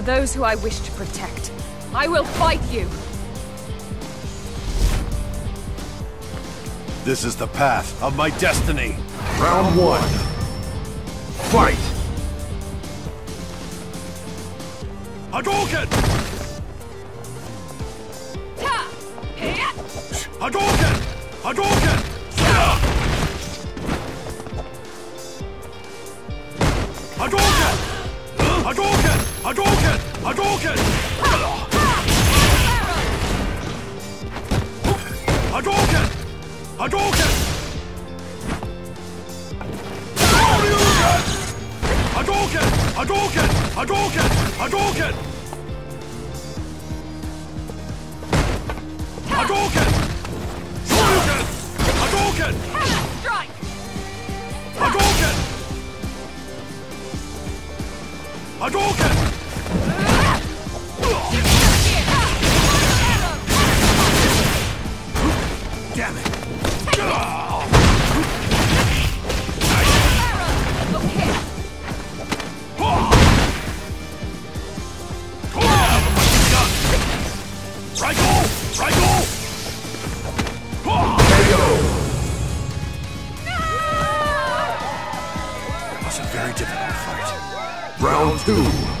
for those who I wish to protect. I will fight you! This is the path of my destiny! Round one! Fight! Hadoken! Hadoken! Hadoken! Hadoken! Hadoken! Hadoken! Hadoken! Hadoken! Hadoken! Hadoken! Hadoken! Hadoken! Hadoken! Hadoken! Hadoken! Hadoken! Strike! Hadoken! Hadoken! Damn it! Round two.